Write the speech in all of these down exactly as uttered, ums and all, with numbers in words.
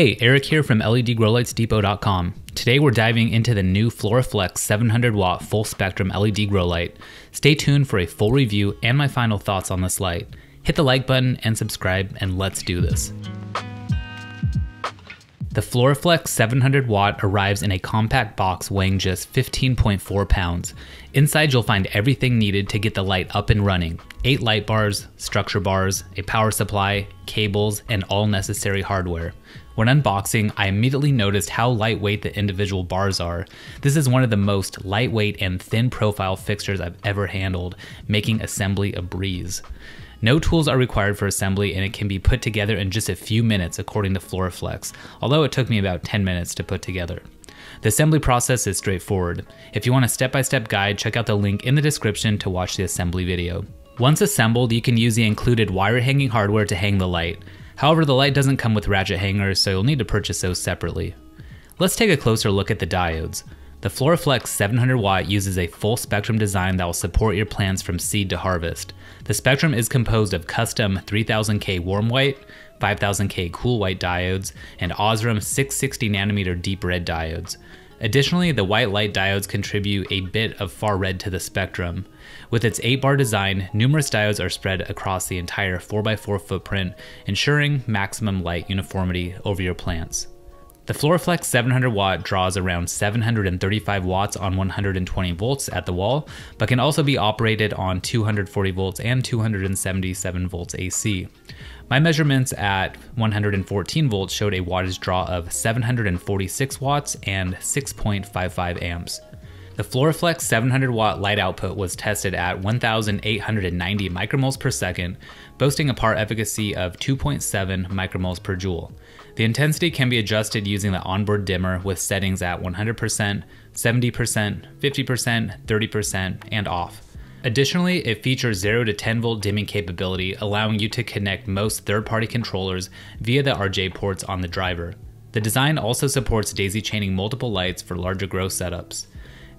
Hey, Eric here from L E D Grow Lights Depot dot com. Today we're diving into the new FloraFlex seven hundred watt full spectrum L E D grow light. Stay tuned for a full review and my final thoughts on this light. Hit the like button and subscribe, and let's do this. The FloraFlex seven hundred watt arrives in a compact box weighing just fifteen point four pounds. Inside you'll find everything needed to get the light up and running. eight light bars, structure bars, a power supply, cables, and all necessary hardware. When unboxing, I immediately noticed how lightweight the individual bars are. This is one of the most lightweight and thin profile fixtures I've ever handled, making assembly a breeze. No tools are required for assembly, and it can be put together in just a few minutes according to FloraFlex, although it took me about ten minutes to put together. The assembly process is straightforward. If you want a step-by-step guide, check out the link in the description to watch the assembly video. Once assembled, you can use the included wire hanging hardware to hang the light. However, the light doesn't come with ratchet hangers, so you'll need to purchase those separately. Let's take a closer look at the diodes. The FloraFlex seven hundred watt uses a full spectrum design that will support your plants from seed to harvest. The spectrum is composed of custom three thousand K warm white, five thousand K cool white diodes, and Osram six hundred sixty nanometer deep red diodes. Additionally, the white light diodes contribute a bit of far red to the spectrum. With its eight bar design, numerous diodes are spread across the entire four by four footprint, ensuring maximum light uniformity over your plants. The FloraFlex seven hundred watt draws around seven hundred thirty-five watts on one hundred twenty volts at the wall, but can also be operated on two hundred forty volts and two hundred seventy-seven volts A C. My measurements at one hundred fourteen volts showed a wattage draw of seven hundred forty-six watts and six point five five amps. The FloraFlex seven hundred watt light output was tested at one thousand eight hundred ninety micromoles per second, boasting a P A R efficacy of two point seven micromoles per joule. The intensity can be adjusted using the onboard dimmer with settings at one hundred percent, seventy percent, fifty percent, thirty percent, and off. Additionally, it features zero to ten volt dimming capability, allowing you to connect most third-party controllers via the R J ports on the driver. The design also supports daisy chaining multiple lights for larger grow setups.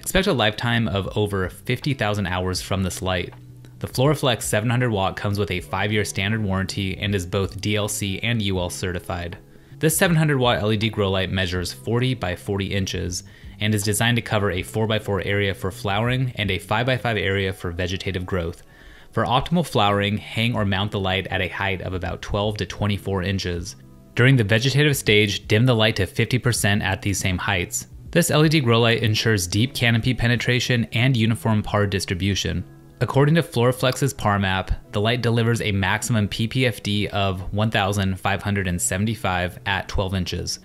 Expect a lifetime of over fifty thousand hours from this light. The FloraFlex seven hundred watt comes with a five year standard warranty and is both D L C and U L certified. This seven hundred watt L E D grow light measures forty by forty inches and is designed to cover a four by four area for flowering and a five by five area for vegetative growth. For optimal flowering, hang or mount the light at a height of about twelve to twenty-four inches. During the vegetative stage, dim the light to fifty percent at these same heights. This L E D grow light ensures deep canopy penetration and uniform P A R distribution. According to FloraFlex's P A R map, the light delivers a maximum P P F D of one thousand five hundred seventy-five at twelve inches.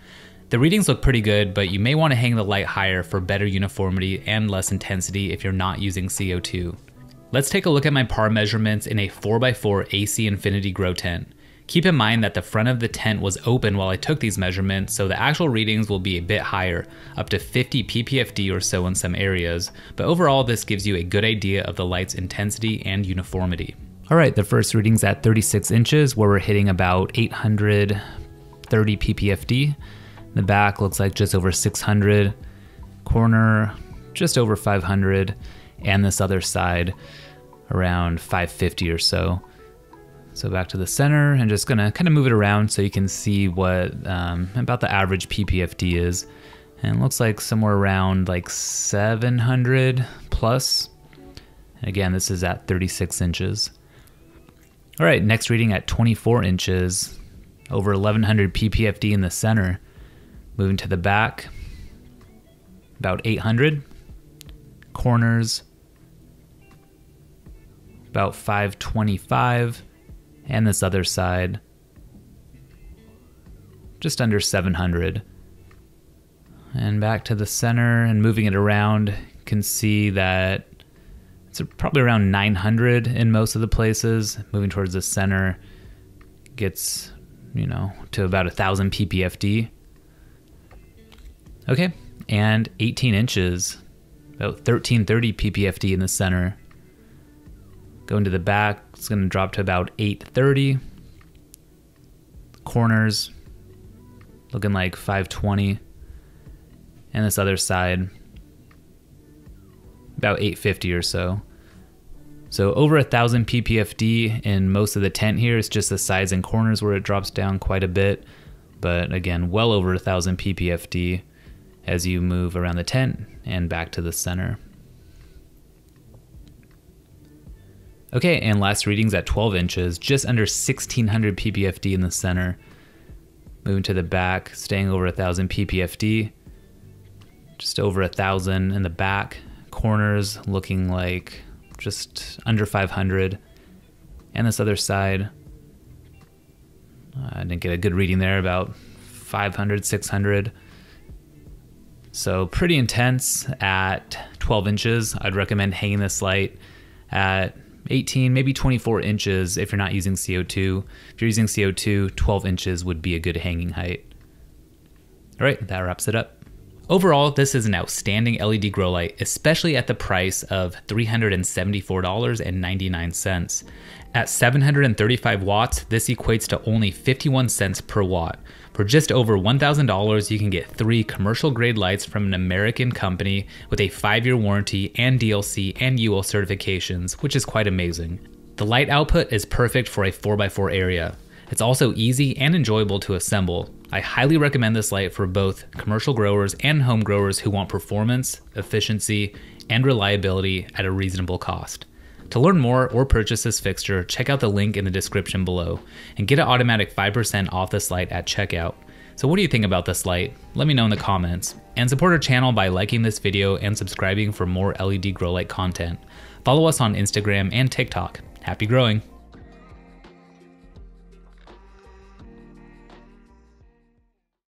The readings look pretty good, but you may want to hang the light higher for better uniformity and less intensity if you're not using C O two. Let's take a look at my P A R measurements in a four by four A C Infinity grow tent. Keep in mind that the front of the tent was open while I took these measurements, so the actual readings will be a bit higher, up to fifty P P F D or so in some areas, but overall this gives you a good idea of the light's intensity and uniformity. Alright, the first reading's at thirty-six inches, where we're hitting about eight hundred thirty P P F D. The back looks like just over six hundred, corner just over five hundred, and this other side around five fifty or so. So back to the center, and just gonna kind of move it around so you can see what um, about the average P P F D is. And it looks like somewhere around like seven hundred plus. And again, this is at thirty-six inches. All right, next reading at twenty-four inches, over eleven hundred P P F D in the center. Moving to the back, about eight hundred. Corners, about five twenty-five. And this other side, just under seven hundred. And back to the center and moving it around, you can see that it's probably around nine hundred in most of the places. Moving towards the center, gets, you know, to about one thousand P P F D. Okay, and eighteen inches, about thirteen thirty P P F D in the center. Going to the back, it's going to drop to about eight thirty. Corners, looking like five twenty. And this other side, about eight fifty or so. So over one thousand P P F D in most of the tent here. It's just the sides and corners where it drops down quite a bit. but again, well over one thousand P P F D as you move around the tent and back to the center. Okay, and last readings at twelve inches, just under sixteen hundred P P F D in the center. Moving to the back, staying over one thousand P P F D, just over one thousand in the back. Corners looking like just under five hundred. And this other side, I didn't get a good reading there, about five hundred, six hundred. So pretty intense at twelve inches. I'd recommend hanging this light at eighteen, maybe twenty-four inches if you're not using C O two. If you're using C O two, twelve inches would be a good hanging height. All right, that wraps it up. Overall, this is an outstanding L E D grow light, especially at the price of three hundred seventy-four dollars and ninety-nine cents. At seven hundred thirty-five watts, this equates to only fifty-one cents per watt. For just over one thousand dollars, you can get three commercial grade lights from an American company with a five year warranty and D L C and U L certifications, which is quite amazing. The light output is perfect for a four by four area. It's also easy and enjoyable to assemble. I highly recommend this light for both commercial growers and home growers who want performance, efficiency, and reliability at a reasonable cost. To learn more or purchase this fixture, check out the link in the description below and get an automatic five percent off this light at checkout. So what do you think about this light? Let me know in the comments. And support our channel by liking this video and subscribing for more L E D grow light content. Follow us on Instagram and TikTok. Happy growing!